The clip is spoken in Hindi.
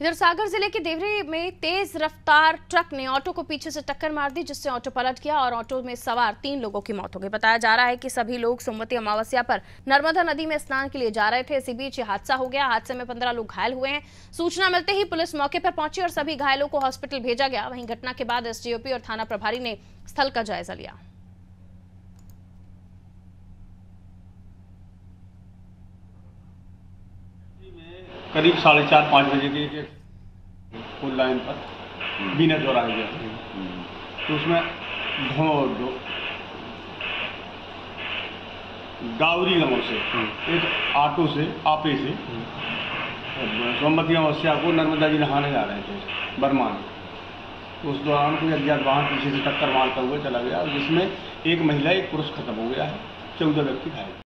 इधर सागर जिले के देवरी में तेज रफ्तार ट्रक ने ऑटो को पीछे से टक्कर मार दी, जिससे ऑटो पलट गया और ऑटो में सवार 3 लोगों की मौत हो गई। बताया जा रहा है कि सभी लोग सोमवती अमावस्या पर नर्मदा नदी में स्नान के लिए जा रहे थे। इसी बीच हादसा हो गया। हादसे में 15 लोग घायल हुए हैं। सूचना मिलते ही पुलिस मौके पर पहुंची और सभी घायलों को हॉस्पिटल भेजा गया। वहीं घटना के बाद एसडीओपी और थाना प्रभारी ने स्थल का जायजा लिया। करीब 4:30-5 बजे की फुल लाइन पर बीना दौरा गया तो उसमें गावरी गाँव से एक ऑटो से आपे से सोमवती अमावस्या को नर्मदा जी नहाने जा रहे थे बर्मा में। तो उस दौरान कोई अज्ञात वाहन पीछे से टक्कर मारता हुआ चला गया, जिसमें एक महिला एक पुरुष खत्म हो गया है, 14 व्यक्ति घायल।